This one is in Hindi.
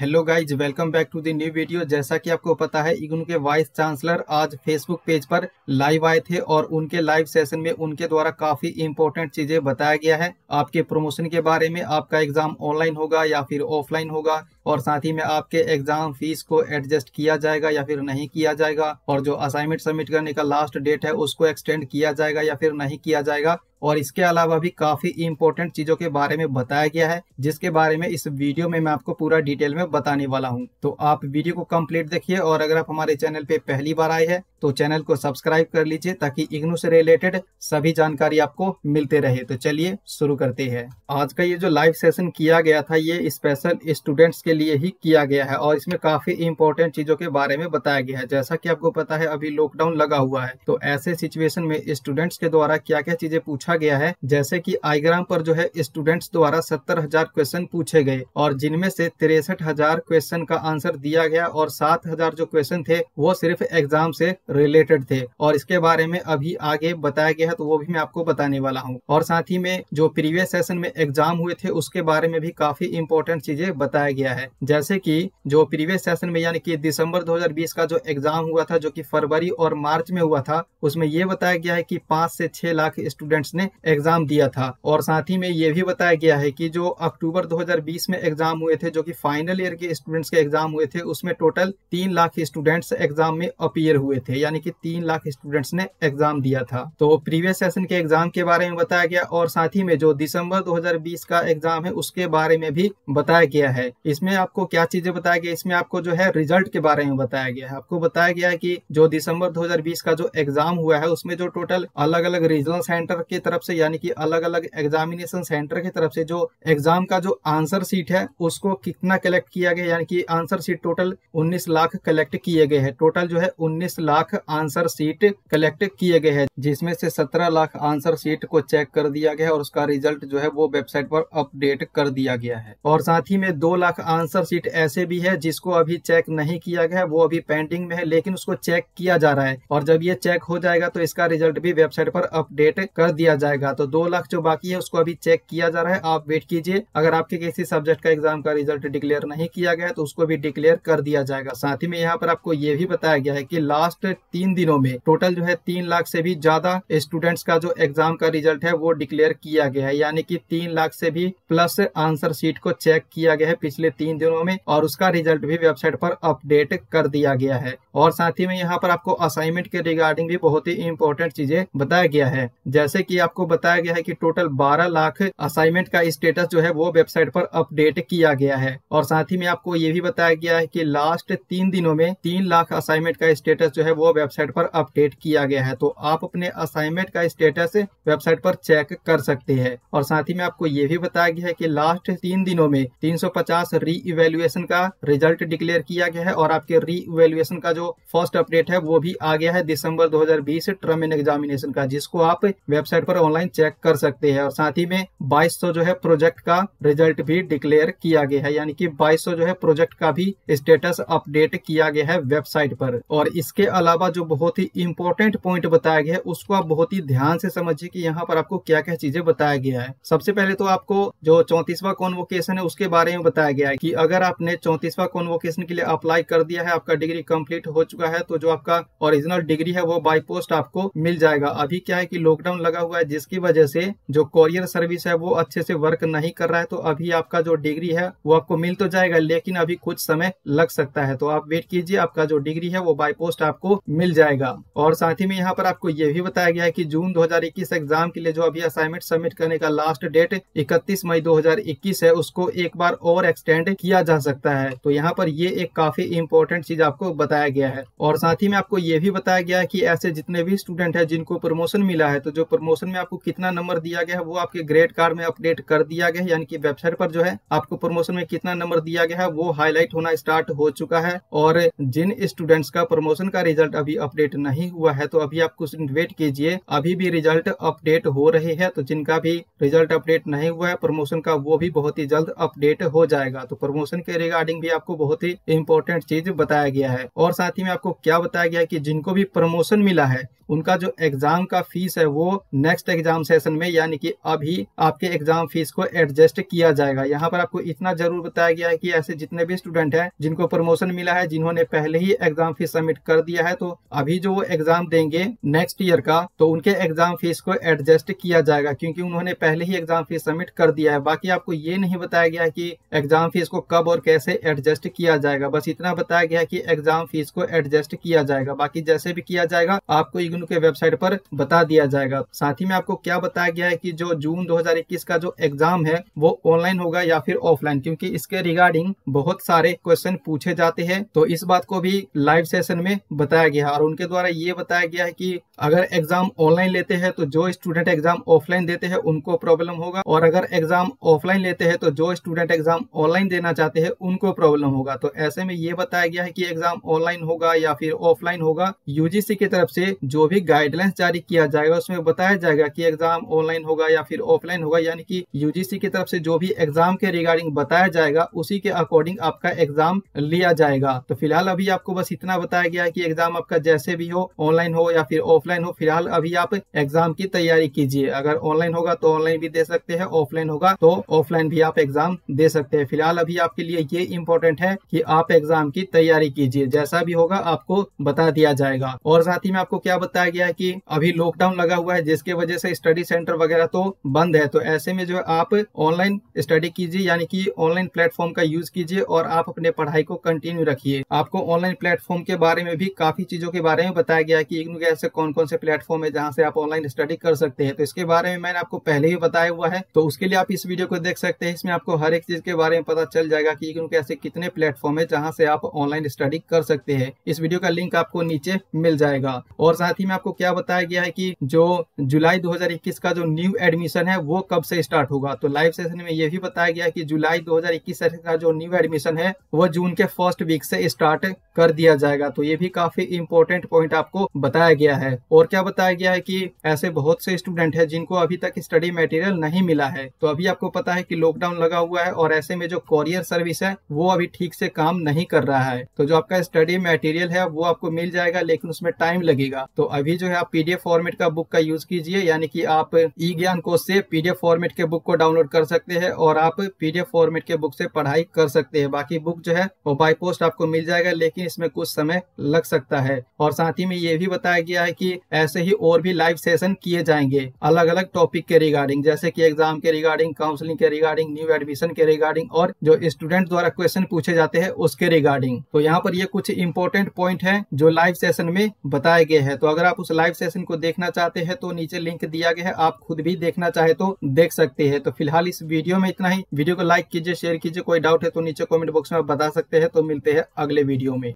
Hello guys, welcome back to the new video. जैसा कि आपको पता है, इग्नू के वाइस चांसलर आज फेसबुक पेज पर लाइव आए थे और उनके लाइव सेशन में उनके द्वारा काफी इंपॉर्टेंट चीजें बताया गया है आपके प्रमोशन के बारे में। आपका एग्जाम ऑनलाइन होगा या फिर ऑफलाइन होगा, और साथ ही में आपके एग्जाम फीस को एडजस्ट किया जाएगा या फिर नहीं किया जाएगा, और जो असाइनमेंट सबमिट करने का लास्ट डेट है उसको एक्सटेंड किया जाएगा या फिर नहीं किया जाएगा। और इसके अलावा भी काफी इंपॉर्टेंट चीजों के बारे में बताया गया है, जिसके बारे में इस वीडियो में मैं आपको पूरा डिटेल में बताने वाला हूं। तो आप वीडियो को कंप्लीट देखिए, और अगर आप हमारे चैनल पे पहली बार आए हैं तो चैनल को सब्सक्राइब कर लीजिए ताकि इग्नू से रिलेटेड सभी जानकारी आपको मिलते रहे। तो चलिए शुरू करते हैं। आज का ये जो लाइव सेशन किया गया था, ये स्पेशल स्टूडेंट्स के लिए ही किया गया है, और इसमें काफी इंपॉर्टेंट चीजों के बारे में बताया गया है। जैसा कि आपको पता है, अभी लॉकडाउन लगा हुआ है, तो ऐसे सिचुएशन में स्टूडेंट्स के द्वारा क्या क्या चीजें पूछा गया है, जैसे कि आईग्राम पर जो है स्टूडेंट्स द्वारा 70,000 क्वेश्चन पूछे गए, और जिनमें से 63,000 क्वेश्चन का आंसर दिया गया, और 7,000 जो क्वेश्चन थे वो सिर्फ एग्जाम से रिलेटेड थे। और इसके बारे में अभी आगे बताया गया है, तो वो भी मैं आपको बताने वाला हूँ। और साथ ही में जो प्रीवियस सेशन में एग्जाम हुए थे उसके बारे में भी काफी इंपॉर्टेंट चीजें बताया गया है, जैसे कि जो प्रीवियस सेशन में यानी कि दिसंबर 2020 का जो एग्जाम हुआ था, जो कि फरवरी और मार्च में हुआ था, उसमें ये बताया गया है कि 5 से 6 लाख स्टूडेंट्स ने एग्जाम दिया था। और साथ ही में ये भी बताया गया है कि जो अक्टूबर 2020 में एग्जाम हुए थे, जो कि फाइनल ईयर के स्टूडेंट्स के एग्जाम हुए थे, उसमें टोटल 3 लाख स्टूडेंट्स एग्जाम में अपीयर हुए थे, यानी कि 3 लाख स्टूडेंट्स ने एग्जाम दिया था। तो प्रीवियस सेशन के एग्जाम के बारे में बताया गया, और साथ ही में जो दिसंबर 2020 का एग्जाम है उसके बारे में भी बताया गया है। इसमें आपको क्या चीजें बताया गया, इसमें आपको जो है रिजल्ट के बारे में बताया गया है। आपको बताया गया है कि जो दिसंबर 2020 का जो एग्जाम हुआ है उसमें जो टोटल अलग अलग रीजनल सेंटर की तरफ से, यानी कि अलग अलग एग्जामिनेशन सेंटर की तरफ से जो एग्जाम का जो आंसर शीट है उसको कितना कलेक्ट किया गया, यानी कि answer sheet total 19 lakh collect किए गए हैं। टोटल जो है 19 लाख आंसर शीट कलेक्ट किए गए हैं, जिसमें से 17 लाख आंसर शीट को चेक कर दिया गया है, और उसका रिजल्ट जो है वो वेबसाइट पर अपडेट कर दिया गया है। और साथ ही में 2 लाख आंसर शीट ऐसे भी है जिसको अभी चेक नहीं किया गया है, वो अभी पेंडिंग में है, लेकिन उसको चेक किया जा रहा है, और जब ये चेक हो जाएगा तो इसका रिजल्ट भी वेबसाइट पर अपडेट कर दिया जाएगा। तो 2 लाख जो बाकी है उसको अभी चेक किया जा रहा है, आप वेट कीजिए। अगर आपके किसी सब्जेक्ट का एग्जाम का रिजल्ट डिक्लेयर नहीं किया गया तो उसको भी डिक्लेयर कर दिया जाएगा। साथ ही में यहाँ पर आपको ये भी बताया गया है कि लास्ट 3 दिनों में टोटल जो है 3 लाख से भी ज्यादा स्टूडेंट्स का जो एग्जाम का रिजल्ट है वो डिक्लेयर किया गया है, यानी कि 3 लाख से भी प्लस आंसर शीट को चेक किया गया है पिछले 3 दिनों में, और उसका रिजल्ट भी वेबसाइट पर अपडेट कर दिया गया है। और साथ ही में यहाँ पर आपको असाइनमेंट के रिगार्डिंग भी बहुत ही इंपॉर्टेंट चीजें बताया गया है, जैसे कि आपको बताया गया है कि टोटल 12 लाख असाइनमेंट का स्टेटस जो है वो वेबसाइट पर अपडेट किया गया है। और साथ ही में आपको ये भी बताया गया है कि लास्ट 3 दिनों में 3 लाख असाइनमेंट का स्टेटस जो है वो वेबसाइट पर अपडेट किया गया है। तो आप अपने असाइनमेंट का स्टेटस वेबसाइट पर चेक कर सकते हैं। और साथ ही में आपको ये भी बताया गया है कि लास्ट 3 दिनों में 350 रीइवैल्यूएशन का रिजल्ट डिक्लेयर किया गया है, और आपके रीइवैल्यूएशन का जो फर्स्ट अपडेट है वो भी आ गया है दिसंबर 2020 टर्म एंड एग्जामिनेशन का, जिसको आप वेबसाइट पर ऑनलाइन चेक कर सकते हैं। और साथ ही में 2200 जो है प्रोजेक्ट का रिजल्ट भी डिक्लेयर किया गया है, यानी कि 2200 जो है प्रोजेक्ट का भी स्टेटस अपडेट किया गया है वेबसाइट पर। और इसके अलावा जो बहुत ही इंपॉर्टेंट पॉइंट बताया गया है उसको आप बहुत ही ध्यान से समझिए कि यहाँ पर आपको क्या क्या चीजें बताया गया है। सबसे पहले तो आपको जो 34वां कॉन्वोकेशन है उसके बारे में बताया गया है कि अगर आपने 34वां कॉन्वोकेशन के लिए अप्लाई कर दिया है, आपका डिग्री कंप्लीट हो चुका है, तो जो आपका ओरिजिनल डिग्री है वो बाय पोस्ट आपको मिल जाएगा। अभी क्या है कि लॉकडाउन लगा हुआ है, जिसकी वजह से जो कोरियर सर्विस है वो अच्छे से वर्क नहीं कर रहा है, तो अभी आपका जो डिग्री है वो आपको मिल तो जाएगा, लेकिन अभी कुछ समय लग सकता है। तो आप वेट कीजिए, आपका जो डिग्री है वो बाय पोस्ट आपको मिल जाएगा। और साथ ही में यहाँ पर आपको ये भी बताया गया है कि जून 2021 एग्जाम के लिए जो अभी असाइनमेंट सबमिट करने का लास्ट डेट 31 मई 2021 है, उसको एक बार और एक्सटेंड किया जा सकता है। तो यहाँ पर ये एक काफी इंपॉर्टेंट चीज आपको बताया गया है। और साथ ही में आपको ये भी बताया गया है कि ऐसे जितने भी स्टूडेंट है जिनको प्रमोशन मिला है, तो जो प्रमोशन में आपको कितना नंबर दिया गया है वो आपके ग्रेड कार्ड में अपडेट कर दिया गया है, यानी कि वेबसाइट पर जो है आपको प्रमोशन में कितना नंबर दिया गया है वो हाईलाइट होना स्टार्ट हो चुका है। और जिन स्टूडेंट्स का प्रमोशन का रिजल्ट रिजल्ट अभी अपडेट नहीं हुआ है तो अभी आप कुछ वेट कीजिए, अभी भी रिजल्ट अपडेट हो रहे हैं। तो जिनका भी रिजल्ट अपडेट नहीं हुआ है प्रमोशन का, वो भी बहुत ही जल्द अपडेट हो जाएगा। तो प्रमोशन के रिगार्डिंग भी आपको बहुत ही इम्पोर्टेंट चीज बताया गया है। और साथ ही में आपको क्या बताया गया कि जिनको भी प्रमोशन मिला है उनका जो एग्जाम का फीस है वो नेक्स्ट एग्जाम सेशन में, यानी कि अभी आपके एग्जाम फीस को एडजस्ट किया जाएगा। यहाँ पर आपको इतना जरूर बताया गया है कि ऐसे जितने भी स्टूडेंट हैं जिनको प्रमोशन मिला है, जिन्होंने पहले ही एग्जाम फीस सबमिट कर दिया है, तो अभी जो वो एग्जाम देंगे नेक्स्ट ईयर का, तो उनके एग्जाम फीस को एडजस्ट किया जाएगा क्योंकि उन्होंने पहले ही एग्जाम फीस सबमिट कर दिया है। बाकी आपको ये नहीं बताया गया कि एग्जाम फीस को कब और कैसे एडजस्ट किया जाएगा, बस इतना बताया गया कि एग्जाम फीस को एडजस्ट किया जाएगा। बाकी जैसे भी किया जाएगा आपको IGNOU के वेबसाइट पर बता दिया जाएगा। साथ ही में आपको क्या बताया गया है कि जो जून 2021 का जो एग्जाम है वो ऑनलाइन होगा या फिर ऑफलाइन, क्योंकि इसके रिगार्डिंग बहुत सारे क्वेश्चन पूछे जाते हैं। तो इस बात को भी लाइव सेशन में बताया गया है। और उनके द्वारा ये बताया गया है कि अगर एग्जाम ऑनलाइन लेते हैं तो जो स्टूडेंट एग्जाम ऑफलाइन देते हैं उनको प्रॉब्लम होगा, और अगर एग्जाम ऑफलाइन लेते हैं तो जो स्टूडेंट एग्जाम ऑनलाइन देना चाहते हैं उनको प्रॉब्लम होगा। तो ऐसे में ये बताया गया है कि एग्जाम ऑनलाइन होगा या फिर ऑफलाइन होगा। यूजीसी की तरफ से जो भी गाइडलाइंस जारी किया जाएगा उसमें बताया जाएगा कि एग्जाम ऑनलाइन होगा या फिर ऑफलाइन होगा, यानी कि यूजीसी की तरफ से जो भी एग्जाम के रिगार्डिंग बताया जाएगा उसी के अकॉर्डिंग आपका एग्जाम लिया जाएगा। तो फिलहाल अभी आपको बस इतना बताया गया है कि एग्जाम आपका जैसे भी हो, ऑनलाइन हो या फिर ऑफलाइन हो, फिलहाल अभी आप एग्जाम की तैयारी कीजिए। अगर ऑनलाइन होगा तो ऑनलाइन भी दे सकते हैं, ऑफलाइन होगा तो ऑफलाइन भी आप एग्जाम दे सकते हैं। फिलहाल अभी आपके लिए ये इम्पोर्टेंट है कि आप एग्जाम की तैयारी कीजिए, जैसा भी होगा आपको बता दिया जाएगा। और साथ ही में आपको क्या बताया गया है कि अभी लॉकडाउन लगा हुआ है जिसके वजह से स्टडी सेंटर वगैरह तो बंद है, तो ऐसे में जो आप ऑनलाइन स्टडी कीजिए, यानी कि ऑनलाइन प्लेटफॉर्म का यूज कीजिए और आप अपने पढ़ाई को कंटिन्यू रखिए। आपको ऑनलाइन प्लेटफॉर्म के बारे में भी काफी चीजों के बारे में बताया गया है कि IGNOU के ऐसे कौन कौन से प्लेटफॉर्म है जहाँ से आप ऑनलाइन स्टडी कर सकते हैं। तो इसके बारे में मैंने आपको पहले ही बताया हुआ है, तो उसके लिए आप इस वीडियो को देख सकते हैं। इसमें आपको हर एक चीज के बारे में पता चल जाएगा कि IGNOU के ऐसे कितने प्लेटफॉर्म है जहाँ से आप ऑनलाइन स्टडी कर सकते हैं। इस वीडियो का लिंक आपको नीचे मिल जाएगा। और साथ ही में आपको क्या बताया गया है कि जो जुलाई 2021 का जो न्यू एडमिशन है वो कब से स्टार्ट होगा। तो लाइव सेशन में ये भी बताया गया कि जुलाई 2021 का जो न्यू एडमिशन है वो जून के फर्स्ट वीक से स्टार्ट कर दिया जाएगा। तो ये भी काफी इम्पोर्टेंट पॉइंट आपको बताया गया है। और क्या बताया गया है कि ऐसे बहुत से स्टूडेंट है जिनको अभी तक स्टडी मटेरियल नहीं मिला है। तो अभी आपको पता है कि लॉकडाउन लगा हुआ है और ऐसे में जो कोरियर सर्विस है वो अभी ठीक से काम नहीं कर रहा है। तो जो आपका स्टडी मटेरियल है वो आपको मिल जाएगा लेकिन उसमें टाइम लगेगा। तो अभी जो है आप पीडीएफ फॉर्मेट का बुक का यूज कीजिए, यानी कि आप e-ज्ञान कोर्स से पीडीएफ फॉर्मेट के बुक को डाउनलोड कर सकते हैं और आप पीडीएफ फॉर्मेट के बुक से पढ़ाई कर सकते हैं। बाकी बुक जो है वो बाय पोस्ट आपको मिल जाएगा लेकिन इसमें कुछ समय लग सकता है। और साथ ही में ये भी बताया गया है कि ऐसे ही और भी लाइव सेशन किए जाएंगे अलग अलग टॉपिक के रिगार्डिंग, जैसे की एग्जाम के रिगार्डिंग, काउंसलिंग के रिगार्डिंग, न्यू एडमिशन के रिगार्डिंग और जो स्टूडेंट द्वारा क्वेश्चन पूछे जाते हैं उसके रिगार्डिंग। तो यहाँ पर ये कुछ इम्पोर्टेंट पॉइंट है जो लाइव सेशन में बताए गए हैं। तो अगर आप उस लाइव सेशन को देखना चाहते हैं तो नीचे लिंक दिया गया है, आप खुद भी देखना चाहे तो देख सकते हैं। तो फिलहाल इस वीडियो में इतना ही। वीडियो को लाइक कीजिए, शेयर कीजिए, कोई डाउट है तो नीचे कमेंट बॉक्स में बता सकते हैं। तो मिलते हैं अगले वीडियो में।